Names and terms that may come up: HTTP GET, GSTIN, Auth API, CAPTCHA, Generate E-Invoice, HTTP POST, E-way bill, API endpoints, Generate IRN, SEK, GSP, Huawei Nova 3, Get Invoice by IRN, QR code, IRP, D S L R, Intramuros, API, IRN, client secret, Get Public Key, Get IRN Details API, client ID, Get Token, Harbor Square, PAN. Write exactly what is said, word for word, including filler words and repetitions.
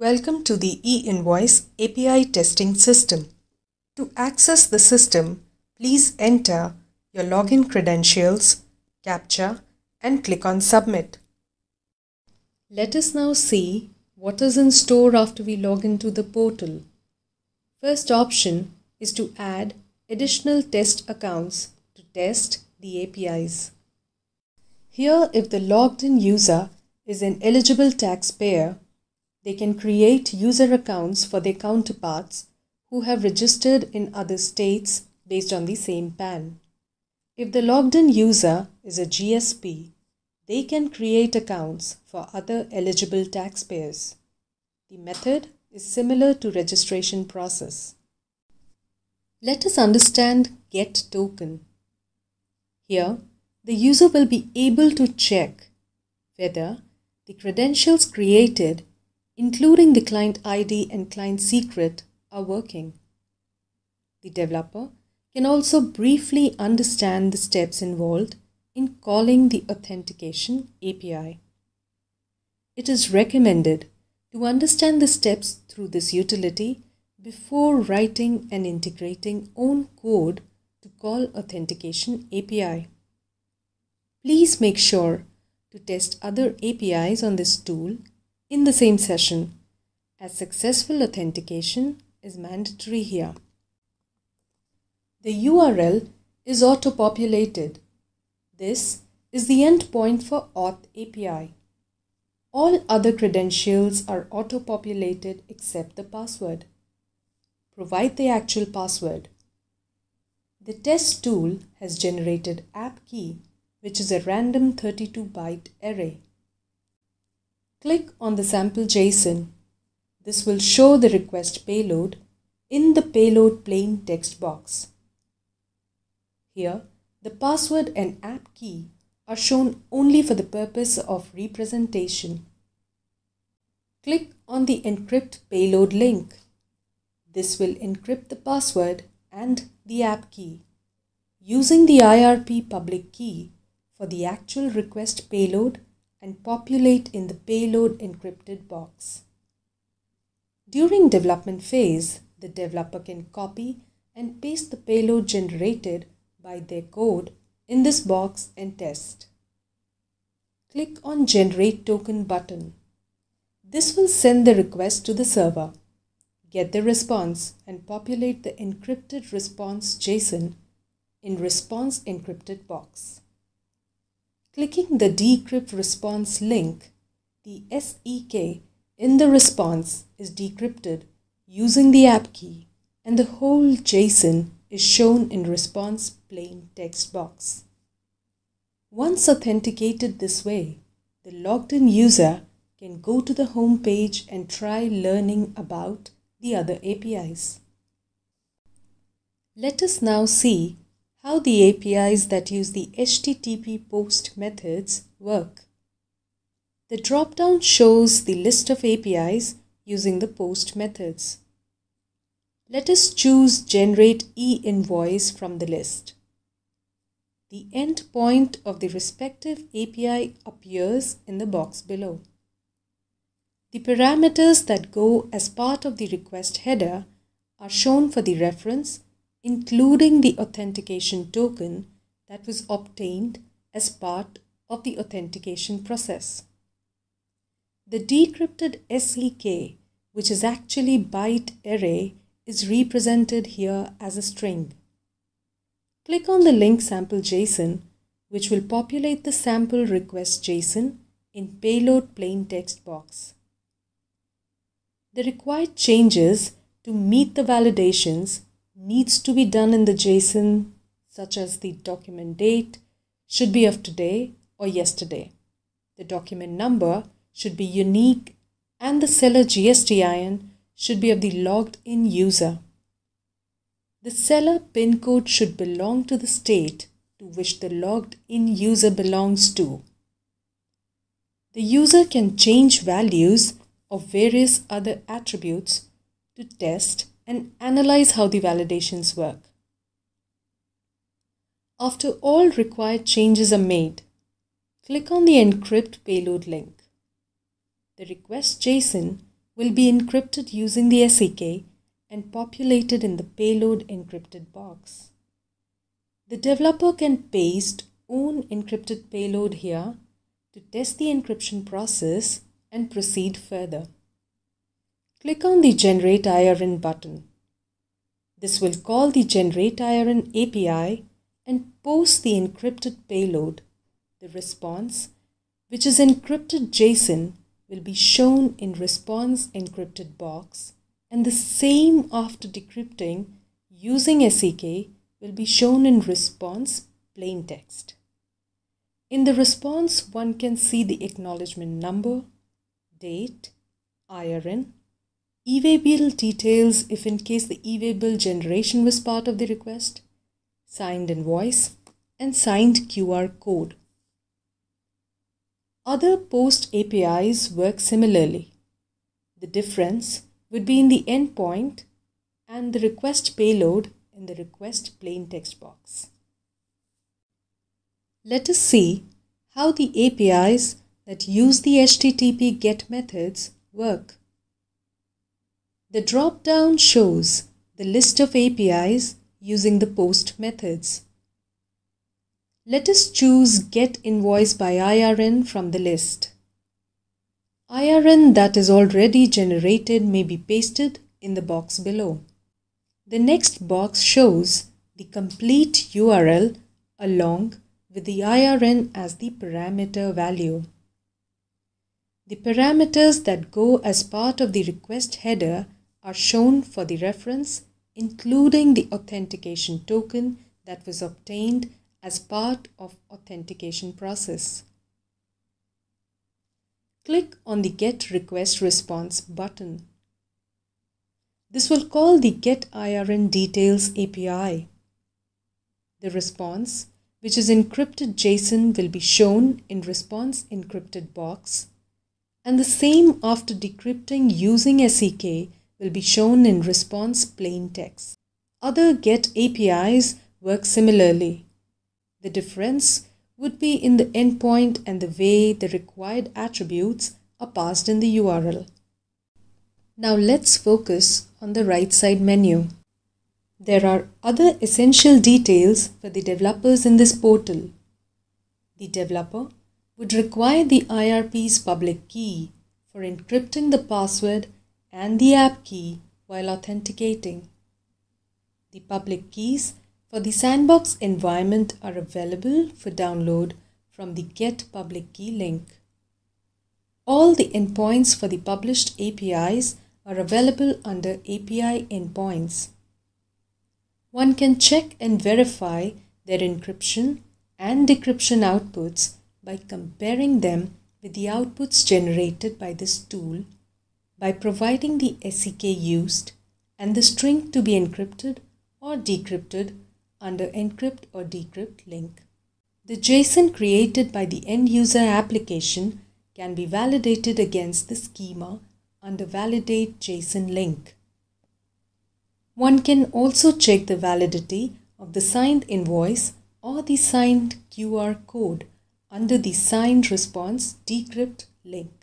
Welcome to the E-Invoice A P I testing system. To access the system, please enter your login credentials, CAPTCHA, and click on Submit. Let us now see what is in store after we log into the portal. First option is to add additional test accounts to test the A P Is. Here, if the logged-in user is an eligible taxpayer, they can create user accounts for their counterparts who have registered in other states based on the same P A N. If the logged-in user is a G S P, they can create accounts for other eligible taxpayers. The method is similar to registration process. Let us understand Get Token. Here, the user will be able to check whether the credentials created, including the client I D and client secret, are working. The developer can also briefly understand the steps involved in calling the authentication A P I. It is recommended to understand the steps through this utility before writing and integrating own code to call authentication A P I. Please make sure to test other A P Is on this tool in the same session, as successful authentication is mandatory here. The U R L is auto-populated. This is the endpoint for Auth A P I. All other credentials are auto-populated except the password. Provide the actual password. The test tool has generated app key, which is a random thirty-two byte array. Click on the sample JSON. This will show the request payload in the payload plain text box. Here, the password and app key are shown only for the purpose of representation. Click on the Encrypt Payload link. This will encrypt the password and the app key using the I R P public key for the actual request payload and populate in the payload encrypted box. During development phase, the developer can copy and paste the payload generated by their code in this box and test. Click on Generate Token button. This will send the request to the server, get the response, and populate the encrypted response JSON in response encrypted box. Clicking the Decrypt Response link, the S E K in the response is decrypted using the app key, and the whole JSON is shown in response plain text box. Once authenticated this way, the logged-in user can go to the home page and try learning about the other A P Is. Let us now see how the A P Is that use the H T T P POST methods work. The drop-down shows the list of A P Is using the POST methods. Let us choose Generate E-Invoice from the list. The endpoint of the respective A P I appears in the box below. The parameters that go as part of the request header are shown for the reference, including the authentication token that was obtained as part of the authentication process. The decrypted S E K, which is actually byte array, is represented here as a string. Click on the link sample JSON, which will populate the sample request JSON in payload plain text box. The required changes to meet the validations needs to be done in the JSON, such as the document date should be of today or yesterday. The document number should be unique and the seller G S T I N should be of the logged-in user. The seller PIN code should belong to the state to which the logged-in user belongs to. The user can change values of various other attributes to test and analyze how the validations work. After all required changes are made, click on the Encrypt Payload link. The request JSON will be encrypted using the S E K and populated in the payload encrypted box. The developer can paste own encrypted payload here to test the encryption process and proceed further. Click on the Generate I R N button. This will call the Generate I R N A P I and post the encrypted payload. The response, which is encrypted JSON, will be shown in response encrypted box, and the same after decrypting using S E K will be shown in response plain text. In the response, one can see the acknowledgement number, date, I R N, E-way bill details if in case the E-way bill generation was part of the request, signed invoice, and signed Q R code. Other POST A P Is work similarly. The difference would be in the endpoint and the request payload in the request plain text box. Let us see how the A P Is that use the H T T P GET methods work. The drop-down shows the list of A P Is using the POST methods. Let us choose Get Invoice by I R N from the list. I R N that is already generated may be pasted in the box below. The next box shows the complete U R L along with the I R N as the parameter value. The parameters that go as part of the request header are shown for the reference, including the authentication token that was obtained as part of authentication process. Click on the Get Request Response button. This will call the Get I R N Details A P I. The response, which is encrypted JSON, will be shown in response encrypted box, and the same after decrypting using S E K will be shown in response plain text. Other Get A P Is work similarly. The difference would be in the endpoint and the way the required attributes are passed in the U R L. Now let's focus on the right side menu. There are other essential details for the developers in this portal. The developer would require the I R P's public key for encrypting the password and the app key while authenticating. The public keys for the sandbox environment are available for download from the Get Public Key link. All the endpoints for the published A P Is are available under A P I endpoints. One can check and verify their encryption and decryption outputs by comparing them with the outputs generated by this tool by providing the S E K used and the string to be encrypted or decrypted under Encrypt or Decrypt link. The JSON created by the end-user application can be validated against the schema under Validate JSON link. One can also check the validity of the signed invoice or the signed Q R code under the Signed Response Decrypt link.